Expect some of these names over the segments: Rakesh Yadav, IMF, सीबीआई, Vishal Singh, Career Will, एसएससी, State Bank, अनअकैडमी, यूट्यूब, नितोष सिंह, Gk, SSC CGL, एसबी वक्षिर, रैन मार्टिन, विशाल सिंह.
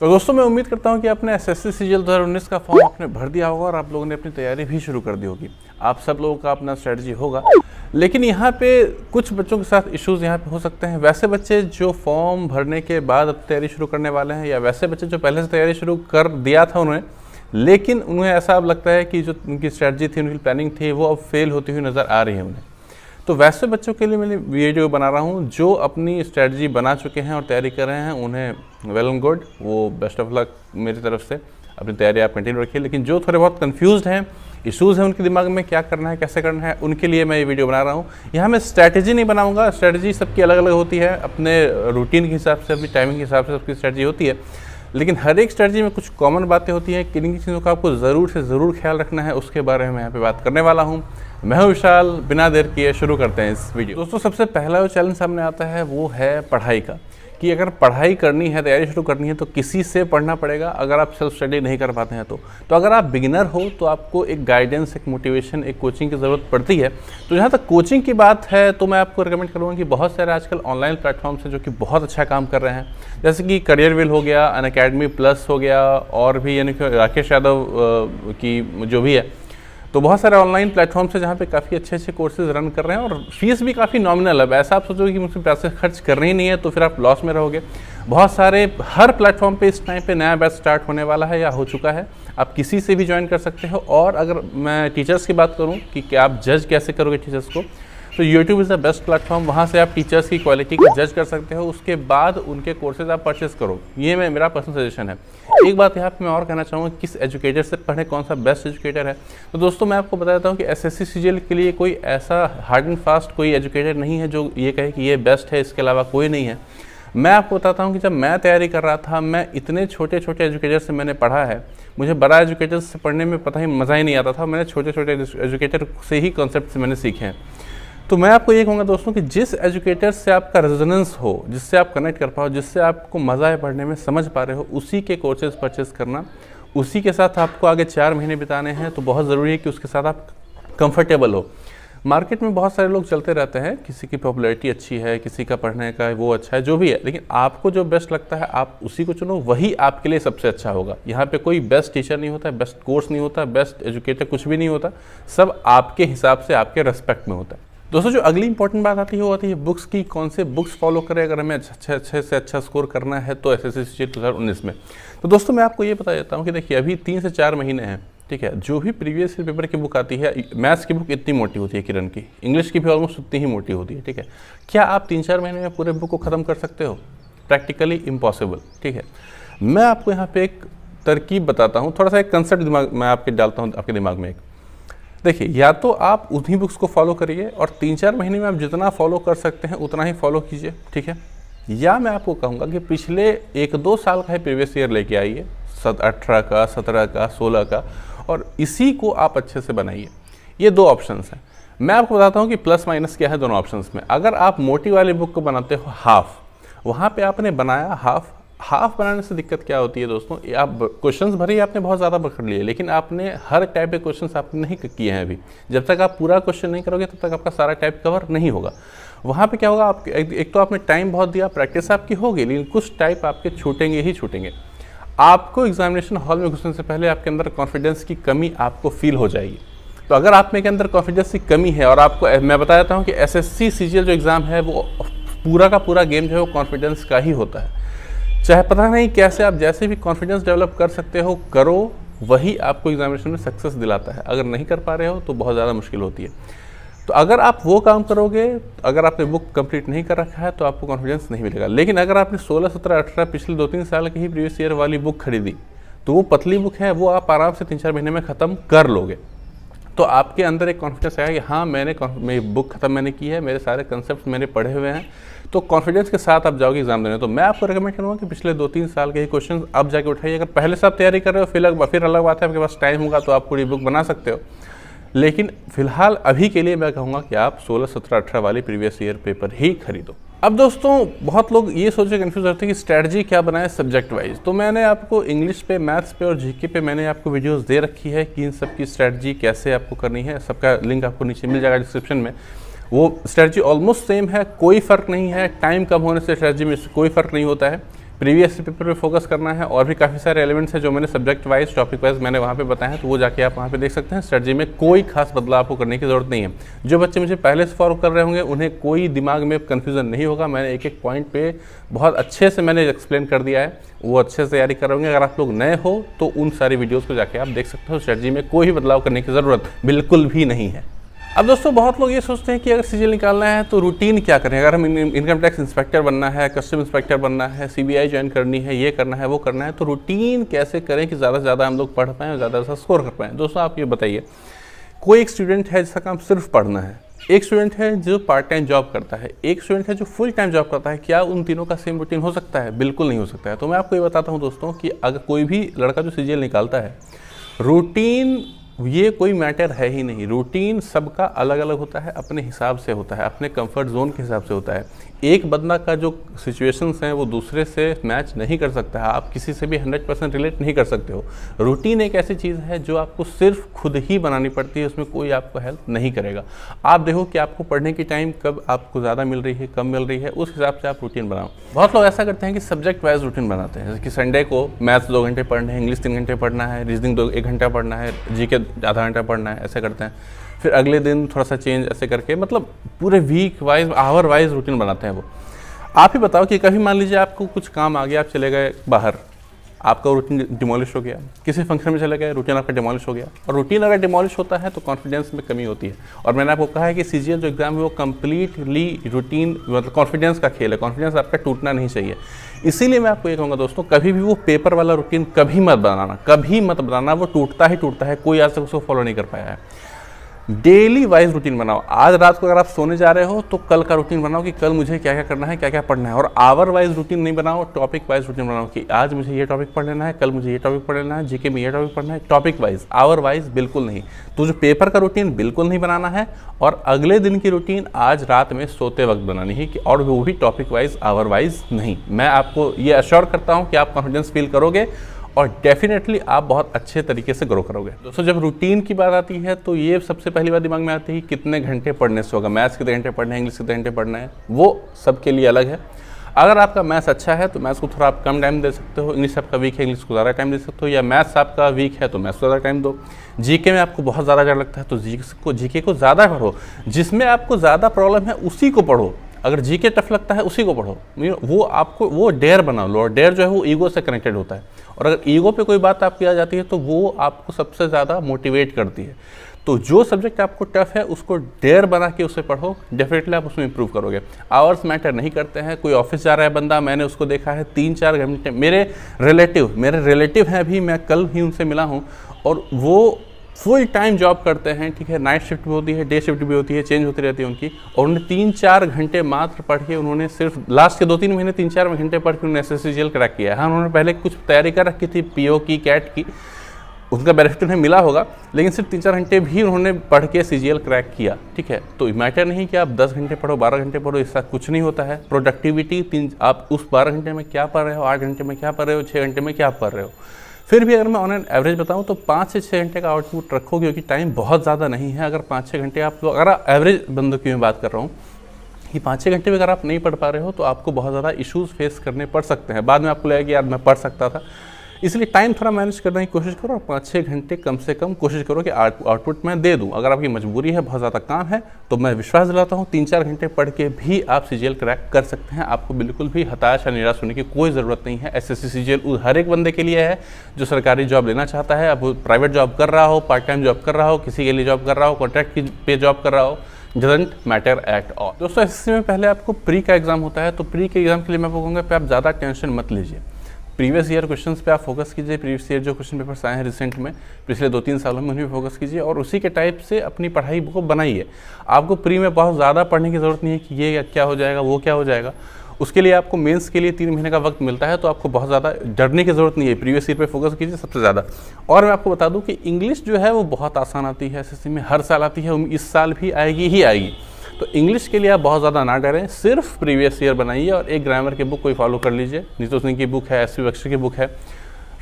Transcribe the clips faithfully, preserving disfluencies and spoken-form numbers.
तो दोस्तों मैं उम्मीद करता हूं कि आपने एसएससी सीजीएल दो हज़ार उन्नीस का फॉर्म आपने भर दिया होगा और आप लोगों ने अपनी तैयारी भी शुरू कर दी होगी। आप सब लोगों का अपना स्ट्रेटजी होगा, लेकिन यहाँ पे कुछ बच्चों के साथ इश्यूज़ यहाँ पे हो सकते हैं। वैसे बच्चे जो फॉर्म भरने के बाद अब तैयारी शुरू करने वाले हैं, या वैसे बच्चे जो पहले से तैयारी शुरू कर दिया था उन्होंने, लेकिन उन्हें ऐसा अब लगता है कि जो उनकी स्ट्रेटजी थी, उनकी प्लानिंग थी, वो अब फेल होती हुई नज़र आ रही है उन्हें। तो वैसे बच्चों के लिए मैंने वीडियो बना रहा हूँ। जो अपनी स्ट्रेटजी बना चुके हैं और तैयारी कर रहे हैं, उन्हें वेल एंड गुड, वो बेस्ट ऑफ लक मेरी तरफ से। अपनी तैयारी आप कंटिन्यू रखिए। लेकिन जो थोड़े बहुत कंफ्यूज्ड हैं, इश्यूज़ हैं उनके दिमाग में, क्या करना है कैसे करना है, उनके लिए मैं ये वीडियो बना रहा हूँ। यहाँ मैं स्ट्रैटेजी नहीं बनाऊँगा, स्ट्रैटेजी सबकी अलग अलग होती है, अपने रूटीन के हिसाब से, अपनी टाइमिंग के हिसाब से सबकी स्ट्रैटेजी होती है। लेकिन हर एक स्ट्रैटेजी में कुछ कॉमन बातें होती हैं, किन चीज़ों का आपको ज़रूर से ज़रूर ख्याल रखना है, उसके बारे में मैं यहाँ पे बात करने वाला हूँ। मैं हूँ विशाल, बिना देर किए शुरू करते हैं इस वीडियो। दोस्तों सबसे पहला जो चैलेंज सामने आता है वो है पढ़ाई का, कि अगर पढ़ाई करनी है, तैयारी शुरू करनी है, तो किसी से पढ़ना पड़ेगा। अगर आप सेल्फ स्टडी नहीं कर पाते हैं तो तो अगर आप बिगिनर हो तो आपको एक गाइडेंस, एक मोटिवेशन, एक कोचिंग की ज़रूरत पड़ती है। तो जहाँ तक कोचिंग की बात है, तो मैं आपको रिकमेंड करूँगा कि बहुत सारे आजकल ऑनलाइन प्लेटफॉर्म्स हैं जो कि बहुत अच्छा काम कर रहे हैं, जैसे कि करियर विल हो गया, अनअकैडमी प्लस हो गया, और भी यानी कि राकेश यादव की जो भी है, तो बहुत सारे ऑनलाइन प्लेटफॉर्म्स हैं जहाँ पे काफ़ी अच्छे अच्छे कोर्सेज रन कर रहे हैं और फीस भी काफ़ी नॉमिनल है। ऐसा आप सोचोगे कि मुझसे पैसे खर्च करने ही नहीं है, तो फिर आप लॉस में रहोगे। बहुत सारे हर प्लेटफॉर्म पे इस टाइम पे नया बैच स्टार्ट होने वाला है या हो चुका है, आप किसी से भी ज्वाइन कर सकते हो। और अगर मैं टीचर्स की बात करूँ कि, कि आप जज कैसे करोगे टीचर्स को, तो यूट्यूब is the best platform. वहाँ से आप टीचर्स की क्वालिटी को जज कर सकते हो, उसके बाद उनके कोर्सेज आप परचेस करो। ये मैं मेरा पर्सनल सजेशन है। एक बात यहाँ पे मैं और कहना चाहूँगा, किस एजुकेटर से पढ़ें, कौन सा बेस्ट एजुकेटर है, तो दोस्तों मैं आपको बता देता हूँ कि एसएससी सीजीएल के लिए कोई ऐसा हार्ड एंड फास्ट कोई एजुकेटर नहीं है जो ये कहे कि ये बेस्ट है, इसके अलावा कोई नहीं है। मैं आपको बताता हूँ कि जब मैं तैयारी कर रहा था, मैं इतने छोटे छोटे एजुकेटर से मैंने पढ़ा है। मुझे बड़ा एजुकेटर से पढ़ने में पता ही मज़ा ही नहीं आता था, मैंने छोटे छोटे एजुकेटर से ही कॉन्सेप्ट मैंने सीखे हैं। तो मैं आपको ये कहूँगा दोस्तों कि जिस एजुकेटर से आपका रेजोनेंस हो, जिससे आप कनेक्ट कर पाओ, जिससे आपको मज़ा है पढ़ने में, समझ पा रहे हो, उसी के कोर्सेज परचेस करना। उसी के साथ आपको आगे चार महीने बिताने हैं, तो बहुत ज़रूरी है कि उसके साथ आप कंफर्टेबल हो। मार्केट में बहुत सारे लोग चलते रहते हैं, किसी की पॉपुलैरिटी अच्छी है, किसी का पढ़ने का वो अच्छा है, जो भी है, लेकिन आपको जो बेस्ट लगता है आप उसी को चुनो, वही आपके लिए सबसे अच्छा होगा। यहाँ पे कोई बेस्ट टीचर नहीं होता, बेस्ट कोर्स नहीं होता, बेस्ट एजुकेटर कुछ भी नहीं होता, सब आपके हिसाब से, आपके रेस्पेक्ट में होता है। दोस्तों जो अगली इंपॉर्टेंट बात आती है वो आती है बुक्स की, कौन से बुक्स फॉलो करें अगर हमें अच्छे अच्छे से अच्छा स्कोर करना है तो एसएससी सीजीएल दो हज़ार उन्नीस में। तो दोस्तों मैं आपको ये बता देता हूँ कि देखिए अभी तीन से चार महीने हैं, ठीक है। जो भी प्रीवियस ईयर पेपर की बुक आती है, मैथ्स की बुक इतनी मोटी होती है किरण की, इंग्लिश की भी ऑलमोस्ट उतनी ही मोटी होती है, ठीक है। क्या आप तीन चार महीने में पूरे बुक को ख़त्म कर सकते हो? प्रैक्टिकली इम्पॉसिबल, ठीक है। मैं आपको यहाँ पर एक तरकीब बताता हूँ, थोड़ा सा एक कंसेप्ट दिमाग मैं आपके डालता हूँ आपके दिमाग में। एक देखिए, या तो आप उन्हीं बुक्स को फॉलो करिए और तीन चार महीने में आप जितना फॉलो कर सकते हैं उतना ही फॉलो कीजिए, ठीक है। या मैं आपको कहूँगा कि पिछले एक दो साल का ही प्रीवियस ईयर लेके आइए, सत अठारह का, सत्रह का, सोलह का, और इसी को आप अच्छे से बनाइए। ये दो ऑप्शंस हैं। मैं आपको बताता हूँ कि प्लस माइनस क्या है दोनों ऑप्शंस में। अगर आप मोटी वाली बुक को बनाते हो हाफ, वहाँ पर आपने बनाया हाफ, हाफ बनाने से दिक्कत क्या होती है दोस्तों, आप क्वेश्चंस भरे आपने बहुत ज़्यादा पकड़ लिए, लेकिन आपने हर टाइप के क्वेश्चंस आपने नहीं किए हैं अभी। जब तक आप पूरा क्वेश्चन नहीं करोगे तब तक आपका सारा टाइप कवर नहीं होगा। वहाँ पे क्या होगा, आप एक, एक तो आपने टाइम बहुत दिया, प्रैक्टिस आपकी होगी, लेकिन कुछ टाइप आपके छूटेंगे ही छूटेंगे। आपको एग्जामिनेशन हॉल में घुसने से पहले आपके अंदर कॉन्फिडेंस की कमी आपको फील हो जाएगी। तो अगर आप में के अंदर कॉन्फिडेंस की कमी है, और आपको मैं बता देता हूँ कि एसएससी सीजीएल जो एग्ज़ाम है वो पूरा का पूरा गेम जो है वो कॉन्फिडेंस का ही होता है। चाहे पता नहीं कैसे आप जैसे भी कॉन्फिडेंस डेवलप कर सकते हो करो, वही आपको एग्जामिनेशन में सक्सेस दिलाता है। अगर नहीं कर पा रहे हो तो बहुत ज़्यादा मुश्किल होती है। तो अगर आप वो काम करोगे, अगर आपने बुक कंप्लीट नहीं कर रखा है तो आपको कॉन्फिडेंस नहीं मिलेगा। लेकिन अगर आपने सोलह सत्रह अठारह पिछले दो तीन साल की ही प्रीवियस ईयर वाली बुक खरीदी, तो वो पतली बुक है, वो आप आराम से तीन चार महीने में ख़त्म कर लोगे। तो आपके अंदर एक कॉन्फिडेंस आया कि हाँ मैंने मेरी बुक ख़त्म मैंने की है, मेरे सारे कंसेप्ट मैंने पढ़े हुए हैं, तो कॉन्फिडेंस के साथ आप जाओगे एग्जाम देने। तो मैं आपको रिकमेंड करूँगा कि पिछले दो तीन साल के ही क्वेश्चन आप जाके उठाइए। अगर पहले से आप तैयारी कर रहे हो फिर अलग फिर अलग बात है, आपके पास टाइम होगा तो आप पूरी बुक बना सकते हो, लेकिन फिलहाल अभी के लिए मैं कहूँगा कि आप सोलह सत्रह अठारह वाली प्रीवियस ईयर पेपर ही खरीदो। अब दोस्तों बहुत लोग ये सोच के कन्फ्यूज होते हैं कि स्ट्रैटेजी क्या बनाए सब्जेक्ट वाइज। तो मैंने आपको इंग्लिश पे, मैथ्स पे और जीके पे मैंने आपको वीडियोस दे रखी है कि इन सब की स्ट्रैटेजी कैसे आपको करनी है। सबका लिंक आपको नीचे मिल जाएगा डिस्क्रिप्शन में। वो स्ट्रैटेजी ऑलमोस्ट सेम है, कोई फ़र्क नहीं है। टाइम कम होने से स्ट्रैटेजी में कोई फ़र्क नहीं होता है। प्रीवियस पेपर पे फोकस करना है। और भी काफ़ी सारे एलिमेंट्स हैं जो मैंने सब्जेक्ट वाइज टॉपिक वाइज मैंने वहाँ पे बताया है, तो वो जाके आप वहाँ पे देख सकते हैं। स्ट्रेटजी में कोई खास बदलाव आपको करने की ज़रूरत नहीं है। जो बच्चे मुझे पहले से फॉलो कर रहे होंगे उन्हें कोई दिमाग में कन्फ्यूज़न नहीं होगा। मैंने एक एक पॉइंट पर बहुत अच्छे से मैंने एक्सप्लेन कर दिया है, वो अच्छे से तैयारी कर रहे होंगे। अगर आप लोग नए हो तो उन सारी वीडियोज़ को जाके आप देख सकते हो। स्ट्रेटजी में कोई भी बदलाव करने की ज़रूरत बिल्कुल भी नहीं है। अब दोस्तों बहुत लोग ये सोचते हैं कि अगर सीजीएल निकालना है तो रूटीन क्या करें, अगर हम इनकम टैक्स इंस्पेक्टर बनना है, कस्टम इंस्पेक्टर बनना है, सीबीआई ज्वाइन करनी है, ये करना है, वो करना है, तो रूटीन कैसे करें कि ज़्यादा से ज़्यादा हम लोग पढ़ पाएँ और ज़्यादा से स्कोर कर पाएँ। दोस्तों आप ये बताइए, कोई एक स्टूडेंट है जिसका काम सिर्फ पढ़ना है, एक स्टूडेंट है जो पार्ट टाइम जॉब करता है, एक स्टूडेंट है जो फुल टाइम जॉब करता है, क्या उन तीनों का सेम रूटीन हो सकता है? बिल्कुल नहीं हो सकता है। तो मैं आपको ये बताता हूँ दोस्तों कि अगर कोई भी लड़का जो सीजीएल निकालता है, रूटीन ये कोई मैटर है ही नहीं। रूटीन सबका अलग अलग होता है, अपने हिसाब से होता है, अपने कंफर्ट जोन के हिसाब से होता है। एक बंदा का जो सिचुएशंस हैं वो दूसरे से मैच नहीं कर सकता है। आप किसी से भी हंड्रेड परसेंट रिलेट नहीं कर सकते हो। रूटीन एक ऐसी चीज़ है जो आपको सिर्फ खुद ही बनानी पड़ती है, उसमें कोई आपको हेल्प नहीं करेगा। आप देखो कि आपको पढ़ने की टाइम कब आपको ज़्यादा मिल रही है, कम मिल रही है, उस हिसाब से आप रूटीन बनाओ। बहुत लोग ऐसा करते हैं कि सब्जेक्ट वाइज रूटीन बनाते हैं, जैसे कि संडे को मैथ्स दो घंटे पढ़ना है, इंग्लिश तीन घंटे पढ़ना है, रीजनिंग दो एक घंटा पढ़ना है, जी के आधा घंटा पढ़ना है, ऐसे करते हैं। फिर अगले दिन थोड़ा सा चेंज, ऐसे करके मतलब पूरे week wise hour wise routine बनाते हैं वो। आप ही बताओ कि कभी मान लीजिए आपको कुछ काम आ गया, आप चले गए बाहर, आपका रूटीन डिमोलिश हो गया, किसी फंक्शन में चले गए, रूटीन आपका डिमोलिश हो गया। और रूटीन अगर डिमोलिश होता है तो कॉन्फिडेंस में कमी होती है। और मैंने आपको कहा है कि सीजीएल जो एग्ज़ाम है वो कम्प्लीटली रूटीन मतलब कॉन्फिडेंस का खेल है, कॉन्फिडेंस आपका टूटना नहीं चाहिए। इसीलिए मैं आपको ये कहूँगा दोस्तों, कभी भी वो पेपर वाला रूटीन कभी मत बनाना, कभी मत बनाना, वो टूटता ही टूटता है, कोई आज तक उसको फॉलो नहीं कर पाया है। डेली वाइज रूटीन बनाओ। आज रात को अगर आप सोने जा रहे हो तो कल का रूटीन बनाओ कि कल मुझे क्या क्या करना है, क्या क्या पढ़ना है। और आवर वाइज रूटीन नहीं बनाओ, टॉपिक वाइज रूटीन बनाओ कि आज मुझे ये टॉपिक पढ़ लेना है, कल मुझे ये टॉपिक पढ़ लेना है, जीके में ये टॉपिक पढ़ना है। टॉपिक वाइज, आवर वाइज बिल्कुल नहीं। तो जो पेपर का रूटीन बिल्कुल नहीं बनाना है, और अगले दिन की रूटीन आज रात में सोते वक्त बनानी है कि, और वो भी टॉपिक वाइज आवर वाइज नहीं। मैं आपको ये अश्योर करता हूँ कि आप कॉन्फिडेंस फील करोगे और डेफिनेटली आप बहुत अच्छे तरीके से ग्रो करोगे। दोस्तों जब रूटीन की बात आती है तो ये सबसे पहली बात दिमाग में आती है, कितने घंटे पढ़ने से होगा। मैथ्स कितने घंटे पढ़ना है, इंग्लिश कितने घंटे पढ़ना है, वो सबके लिए अलग है। अगर आपका मैथ्स अच्छा है तो मैथ्स को थोड़ा आप कम टाइम दे सकते हो, इंग्लिश आपका वीक है इंग्लिश को ज़्यादा टाइम दे सकते हो, या मैथ्स आपका वीक है तो मैथ्स को ज़्यादा टाइम दो। जीके में आपको बहुत ज़्यादा डर लगता है तो जी को जीके को ज़्यादा पढ़ो, जिसमें आपको ज़्यादा प्रॉब्लम है उसी को पढ़ो। अगर जीके टफ लगता है उसी को पढ़ो, वो आपको वो डेयर बनाओ लो। डेयर जो है वो ईगो से कनेक्टेड होता है, और अगर ईगो पे कोई बात आपकी आ जाती है तो वो आपको सबसे ज़्यादा मोटिवेट करती है। तो जो सब्जेक्ट आपको टफ है उसको डेयर बना के उसे पढ़ो, डेफिनेटली आप उसमें इंप्रूव करोगे। आवर्स मैटर नहीं करते हैं। कोई ऑफिस जा रहा है बंदा, मैंने उसको देखा है तीन चार घंटे, मेरे रिलेटिव मेरे रिलेटिव हैं, अभी मैं कल ही उनसे मिला हूँ, और वो फुल टाइम जॉब करते हैं, ठीक है, नाइट शिफ्ट भी होती है, डे शिफ्ट भी होती है, चेंज होती रहती है उनकी, और उन्होंने तीन चार घंटे मात्र पढ़ के उन्होंने सिर्फ लास्ट के दो तीन महीने तीन चार घंटे पढ़ के उन्होंने S S C G L crack किया है। हाँ, उन्होंने पहले कुछ तैयारी कर रखी थी पी ओ की, कैट की, उनका बेनिफिट उन्हें मिला होगा, लेकिन सिर्फ तीन चार घंटे भी उन्होंने पढ़ के सी जी एल क्रैक किया, ठीक है। तो मैटर नहीं कि आप दस घंटे पढ़ो, बारह घंटे पढ़ो, इसका कुछ नहीं होता है। प्रोडक्टिविटी तीन, आप उस बारह घंटे में क्या पढ़ रहे हो, आठ घंटे में क्या पढ़ रहे हो, छः घंटे में क्या पढ़ रहे हो। फिर भी अगर मैं ऑन एन एवरेज बताऊं तो पाँच से छः घंटे का आउटपुट रखो, क्योंकि टाइम बहुत ज़्यादा नहीं है। अगर पाँच छः घंटे आप लोग, अगर एवरेज बंदों की मैं बात कर रहा हूं कि पाँच छः घंटे में अगर आप नहीं पढ़ पा रहे हो तो आपको बहुत ज़्यादा इश्यूज फेस करने पड़ सकते हैं। बाद में आपको लगेगा कि यार मैं पढ़ सकता था, इसलिए टाइम थोड़ा मैनेज करने की कोशिश करो और पाँच छः घंटे कम से कम कोशिश करो कि आउटपुट मैं दे दूँ। अगर आपकी मजबूरी है, बहुत ज़्यादा काम है, तो मैं विश्वास दिलाता हूँ तीन चार घंटे पढ़ के भी आप सीजीएल क्रैक कर सकते हैं। आपको बिल्कुल भी हताश या निराश होने की कोई ज़रूरत नहीं है। एसएससी सीजीएल हर एक बंदे के लिए है जो सरकारी जॉब लेना चाहता है, अब प्राइवेट जॉब कर रहा हो, पार्ट टाइम जॉब कर रहा हो, किसी के लिए जॉब कर रहा हो, कॉन्ट्रैक्ट पे जॉब कर रहा हो, डजेंट मैटर एट ऑल। दोस्तों एसएससी में पहले आपको प्री का एग्ज़ाम होता है, तो प्री के एग्ज़ाम के लिए मैं कहूँगा कि आप ज़्यादा टेंशन मत लीजिए। प्रीवियस ईयर क्वेश्चंस पे आप फोकस कीजिए, प्रीवियस ईयर जो क्वेश्चन पेपर्स आए हैं रिसेंट में, पिछले दो तीन सालों में, उन पर फोकस कीजिए और उसी के टाइप से अपनी पढ़ाई को बनाइए। आपको प्री में बहुत ज़्यादा पढ़ने की ज़रूरत नहीं है कि ये क्या हो जाएगा, वो क्या हो जाएगा। उसके लिए आपको मेंस के लिए तीन महीने का वक्त मिलता है, तो आपको बहुत ज़्यादा डरने की ज़रूरत नहीं है। प्रीवियस ईयर पे फोकस कीजिए सबसे ज़्यादा। और मैं आपको बता दूँ कि इंग्लिश जो है वो बहुत आसान आती है, एसएससी में हर साल आती है, इस साल भी आएगी ही आएगी। तो इंग्लिश के लिए आप बहुत ज़्यादा ना डरें, सिर्फ प्रीवियस ईयर बनाइए और एक ग्रामर की बुक कोई फॉलो कर लीजिए। नितोष सिंह की बुक है, एसबी वक्षिर की बुक है,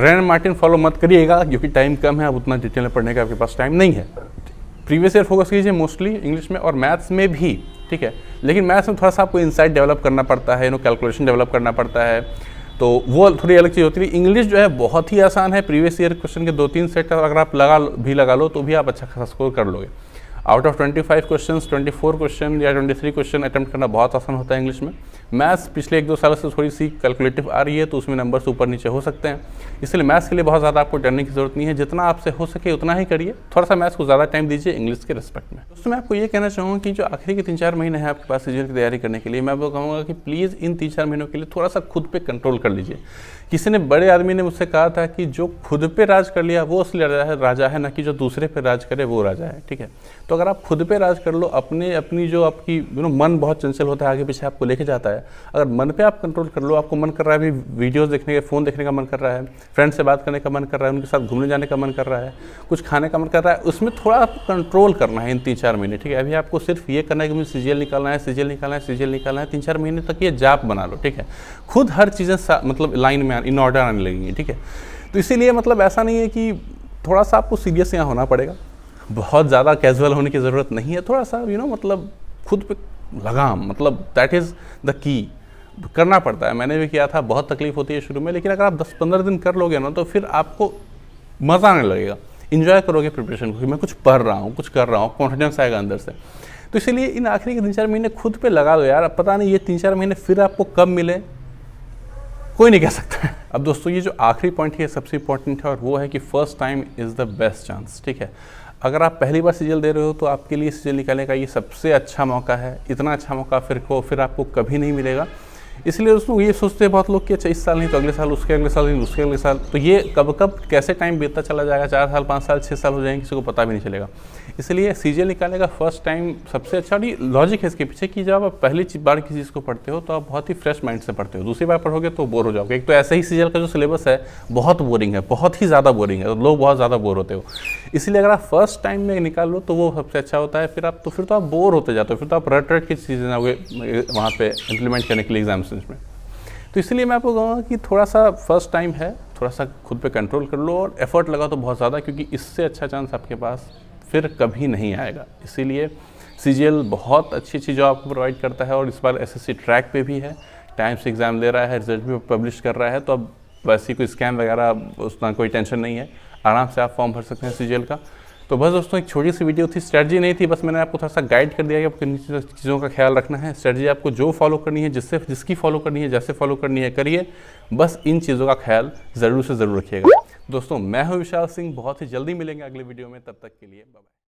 रैन मार्टिन फॉलो मत करिएगा क्योंकि टाइम कम है, अब उतना डिटेल में पढ़ने का आपके पास टाइम नहीं है। प्रीवियस ईयर फोकस कीजिए मोस्टली इंग्लिश में और मैथ्स में भी, ठीक है, लेकिन मैथ्स में थोड़ा सा आपको इनसाइट डेवलप करना पड़ता है, यू नो कैलकुलेशन डेवलप करना पड़ता है, तो वो थोड़ी अलग चीज़ होती है। इंग्लिश जो है बहुत ही आसान है, प्रीवियस ईयर क्वेश्चन के दो तीन सेट अगर आप लगा भी लगा लो तो भी आप अच्छा खासा स्कोर कर लोगे। आउट ऑफ पच्चीस क्वेश्चन चौबीस क्वेश्चन या तेईस क्वेश्चन अटैम्प्ट करना बहुत आसान होता है इंग्लिश में। मैथ्स पिछले एक दो साल से थोड़ी सी कैलकुलेटिव आ रही है तो उसमें नंबर्स ऊपर नीचे हो सकते हैं, इसलिए मैथ्स के लिए बहुत ज़्यादा आपको डरने की जरूरत नहीं है। जितना आपसे हो सके उतना ही करिए, थोड़ा सा मैथ्स को ज़्यादा टाइम दीजिए इंग्लिश के रिस्पेक्ट में। दोस्तों मैं आपको ये कहना चाहूँगा कि जो आखिरी के तीन चार महीने हैं आपके पास सीजीएल की तैयारी करने के लिए, मैं आपको कहूँगा कि प्लीज़ इन तीन चार महीनों के लिए थोड़ा सा खुद पे कंट्रोल कर लीजिए। किसी ने बड़े आदमी ने मुझसे कहा था कि जो खुद पे राज कर लिया वो असली राजा है, ना कि जो दूसरे पे राज करे वो राजा है। ठीक है, तो अगर आप खुद पे राज कर लो, अपने अपनी जो आपकी यू नो मन बहुत चंचल होता है, आगे पीछे आपको लेके जाता है, अगर मन पे आप कंट्रोल कर लो, आपको मन कर रहा है अभी वीडियोस देखने के, फ़ोन देखने का मन कर रहा है, फ्रेंड से बात करने का मन कर रहा है, उनके साथ घूमने जाने का मन कर रहा है, कुछ खाने का मन कर रहा है, उसमें थोड़ा आपको कंट्रोल करना है इन तीन चार महीने। ठीक है, अभी आपको सिर्फ ये करना है कि मुझे सीजीएल निकालना है, सीजीएल निकालना है, सीजीएल निकालना है। तीन चार महीने तक ये जाप बना लो। ठीक है, खुद हर चीज़ें मतलब लाइन में इन ऑर्डर आने लगेंगी। ठीक है, तो इसीलिए मतलब ऐसा नहीं है कि थोड़ा सा आपको सीरियस यहाँ होना पड़ेगा, बहुत ज़्यादा कैजुअल होने की ज़रूरत नहीं है। थोड़ा सा यू नो मतलब खुद पे लगाम, मतलब दैट इज़ द की, करना पड़ता है। मैंने भी किया था, बहुत तकलीफ होती है शुरू में, लेकिन अगर आप दस पंद्रह दिन कर लोगे ना तो फिर आपको मज़ा आने लगेगा, इन्जॉय करोगे प्रिपरेशन को कि मैं कुछ पढ़ रहा हूँ, कुछ कर रहा हूँ, कॉन्फिडेंस आएगा अंदर से। तो इसीलिए इन आखिरी के तीन चार महीने खुद पर लगा दो यार। अब पता नहीं ये तीन चार महीने फिर आपको कब मिले, कोई नहीं कह सकता। अब दोस्तों ये जो आखिरी पॉइंट है सबसे इंपॉर्टेंट है, और वो है कि first time is the best chance. ठीक है, अगर आप पहली बार सीजीएल दे रहे हो तो आपके लिए सीजीएल निकालने का ये सबसे अच्छा मौका है। इतना अच्छा मौका फिर को फिर आपको कभी नहीं मिलेगा। इसलिए दोस्तों ये सोचते हैं बहुत लोग कि अच्छा इस साल नहीं तो अगले साल, उसके अगले साल नहीं उसके अगले साल, तो ये कब कब कैसे टाइम बीतता चला जाएगा, चार साल पाँच साल छः साल हो जाएंगे, किसी को पता भी नहीं चलेगा। इसलिए सीजीएल निकालने का फर्स्ट टाइम सबसे अच्छा, और ये लॉजिक है इसके पीछे कि जब आप पहली बार किसी चीज़ को पढ़ते हो तो आप बहुत ही फ्रेश माइंड से पढ़ते हो, दूसरी बार पढ़ोगे तो बोर हो जाओगे। एक तो ऐसे ही सीजीएल का जो सिलेबस है बहुत बोरिंग है, बहुत ही ज़्यादा बोरिंग है, तो लोग बहुत ज़्यादा बोर होते हो। इसलिए अगर आप फर्स्ट टाइम में निकाल लो तो वो सबसे अच्छा होता है। फिर आप तो फिर तो आप बोर होते जाते हो, फिर तो आप रट रट की चीज़ें जाओगे वहाँ पर इम्प्लीमेंट करने के लिए एग्जाम में। तो इसलिए मैं आपको कहूँगा कि थोड़ा सा फर्स्ट टाइम है, थोड़ा सा खुद पे कंट्रोल कर लो और एफर्ट लगाओ तो बहुत ज़्यादा, क्योंकि इससे अच्छा चांस आपके पास फिर कभी नहीं आएगा। इसीलिए सीजीएल बहुत अच्छी चीज़ आपको प्रोवाइड करता है, और इस बार एसएससी ट्रैक पे भी है, टाइम से एग्ज़ाम ले रहा है, रिजल्ट भी पब्लिश कर रहा है, तो अब वैसी कोई स्कैम वगैरह उसका कोई टेंशन नहीं है, आराम से आप फॉर्म भर सकते हैं सीजीएल का। तो बस दोस्तों एक छोटी सी वीडियो थी, स्ट्रेटजी नहीं थी, बस मैंने आपको थोड़ा सा गाइड कर दिया कि आपको किन चीज़ों का ख्याल रखना है, स्ट्रेटजी आपको जो फॉलो करनी है, जिससे जिसकी फॉलो करनी है, जैसे फॉलो करनी है करिए, बस इन चीज़ों का ख्याल ज़रूर से ज़रूर रखिएगा। दोस्तों मैं हूं विशाल सिंह, बहुत ही जल्दी मिलेंगे अगले वीडियो में, तब तक के लिए बाय बाय।